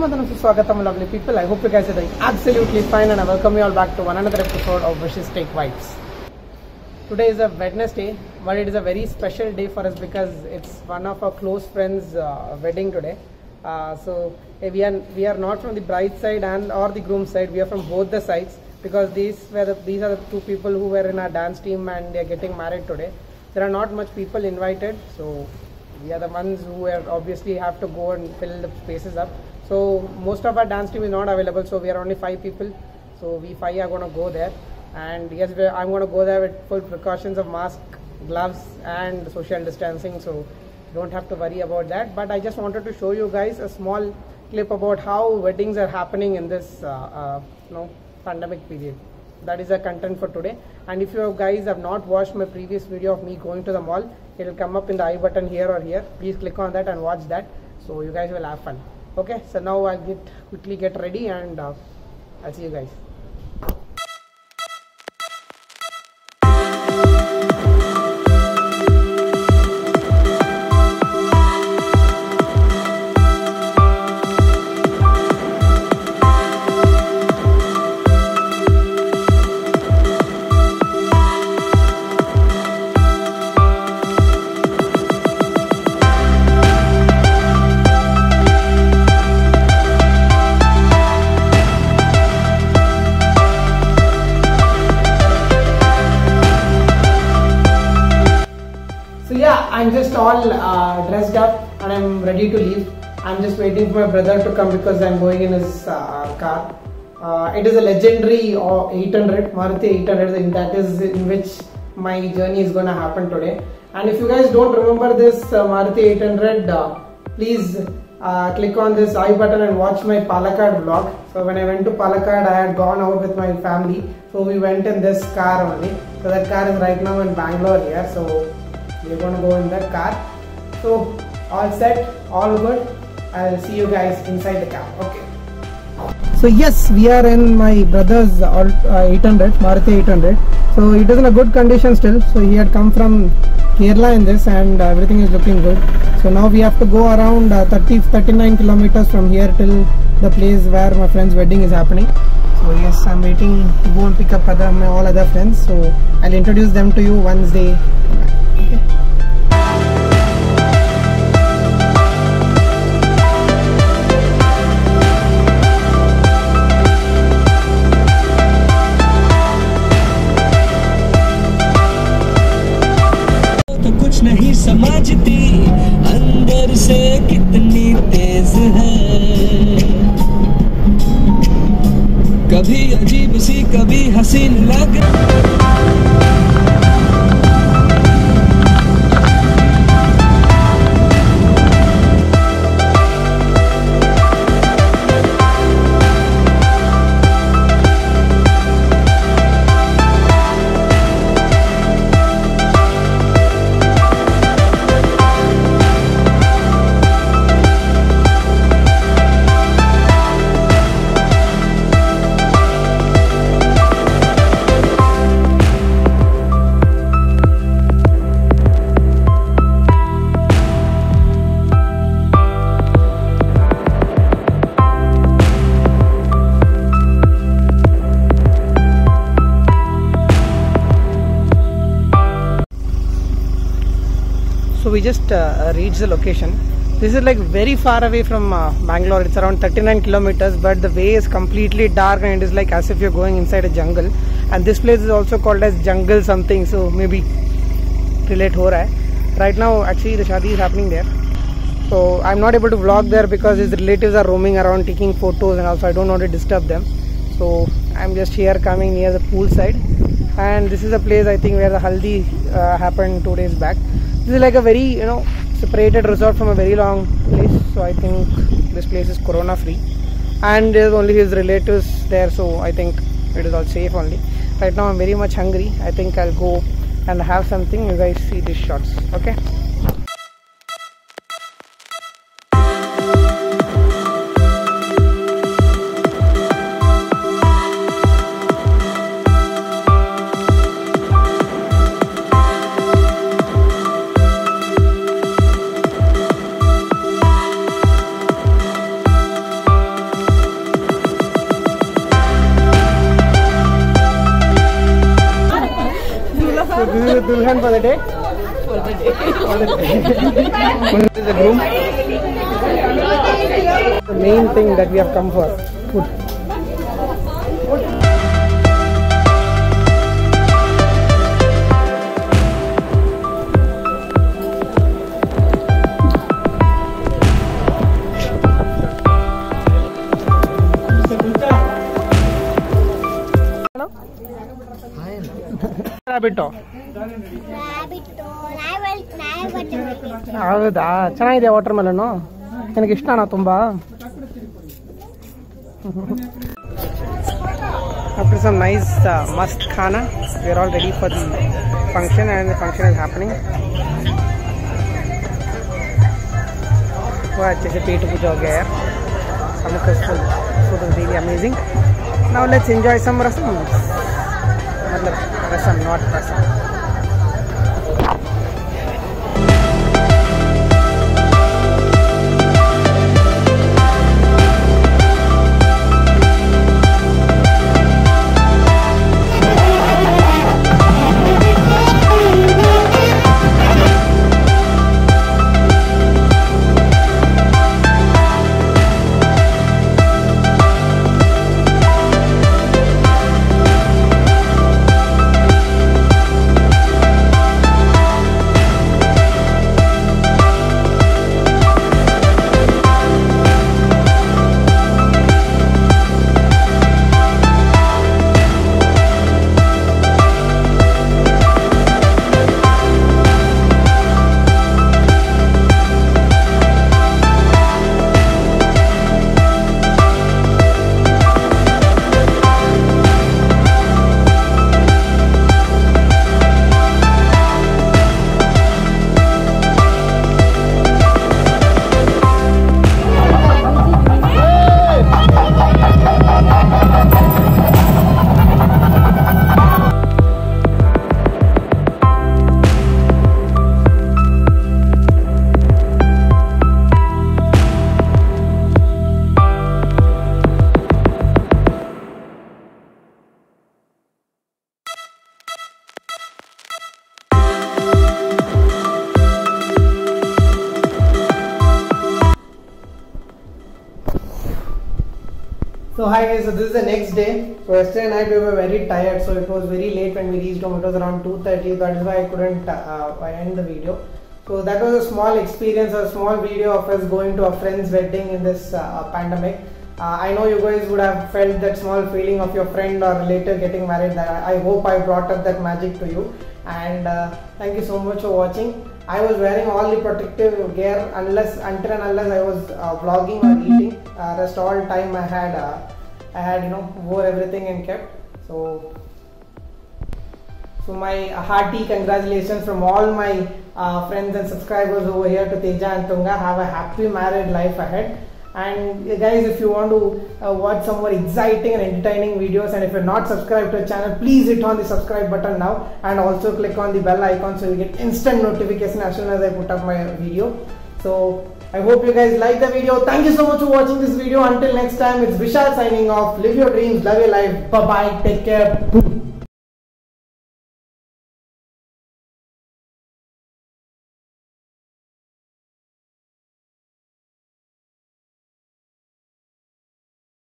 Swagathammadhanu, lovely people. I hope you guys are doing absolutely fine and I welcome you all back to one another episode of Vishistic Vibes. Today is a Wednesday, but it is a very special day for us because it's one of our close friends' wedding today. So we are not from the bride side and or the groom side. We are from both the sides because these are the two people who were in our dance team and they are getting married today. There are not much people invited, so we are the ones who are obviously have to go and fill the spaces up. So most of our dance team is not available, so we are only 5 people. So we 5 are going to go there, and yes, I'm going to go there with full precautions of mask, gloves and social distancing. So don't have to worry about that. But I just wanted to show you guys a small clip about how weddings are happening in this pandemic period. That is the content for today. And if you guys have not watched my previous video of me going to the mall, it will come up in the I button here or here. Please click on that and watch that. So you guys will have fun. Okay, so now I'll quickly get ready and I'll see you guys. I'm just all dressed up and I'm ready to leave. I'm just waiting for my brother to come because I'm going in his car. It is a legendary 800, Maruti 800, and that is in which my journey is going to happen today. And if you guys don't remember this Maruti 800, please click on this I button and watch my Palakkad vlog. So when I went to Palakkad, I had gone out with my family. So we went in this car only. So that car is right now in Bangalore here. So we're going to go in the car. So all set, all good. I'll see you guys inside the car. Okay. So yes, we are in my brother's 800, Maruti 800. So it is in a good condition still. So he had come from Kerala in this and everything is looking good. So now we have to go around 39 kilometers from here till the place where my friend's wedding is happening. So yes, I'm waiting to go and pick up all other friends. So I'll introduce them to you once they come back. We just reached the location. This is like very far away from Bangalore. It's around 39 kilometers, but the way is completely dark and it is like as if you're going inside a jungle. And this place is also called as jungle something, so maybe relate ho raha hai. Right now actually the shadi is happening there, so I'm not able to vlog there because his relatives are roaming around taking photos and also I don't want to disturb them. So I'm just here coming near the pool side, and this is a place I think where the Haldi happened 2 days back. This is like a very, separated resort from a very long place. So I think this place is corona free. And there's only his relatives there. So I think it is all safe only. Right now I'm very much hungry. I think I'll go and have something. You guys see these shots. Okay. Dulhan for the day? For the day. For the day. Is the groom? The main thing that we have come for, food. Rabbit hole. I will watermelon. Can you after some nice must khana, we are all ready for the function, and the function is happening. Food is really amazing. Now let's enjoy some rasam. Rasam, not rasam. So hi guys, so this is the next day. So yesterday night we were very tired, so it was very late when we reached home. It was around 2:30. That is why I couldn't end the video. So that was a small experience, or a small video of us going to a friend's wedding in this pandemic. I know you guys would have felt that small feeling of your friend or relative getting married. I hope I brought up that magic to you. And thank you so much for watching. I was wearing all the protective gear until and unless I was vlogging or eating. Rest all time I had wore everything and kept. So my hearty congratulations from all my friends and subscribers over here to Teja and Tunga. Have a happy married life ahead. And guys, if you want to watch some more exciting and entertaining videos, and if you're not subscribed to the channel, please hit on the subscribe button now, and also click on the bell icon so you get instant notification as soon as I put up my video. So I hope you guys like the video. Thank you so much for watching this video. Until next time, it's Vishal signing off. Live your dreams, love your life. Bye bye, take care.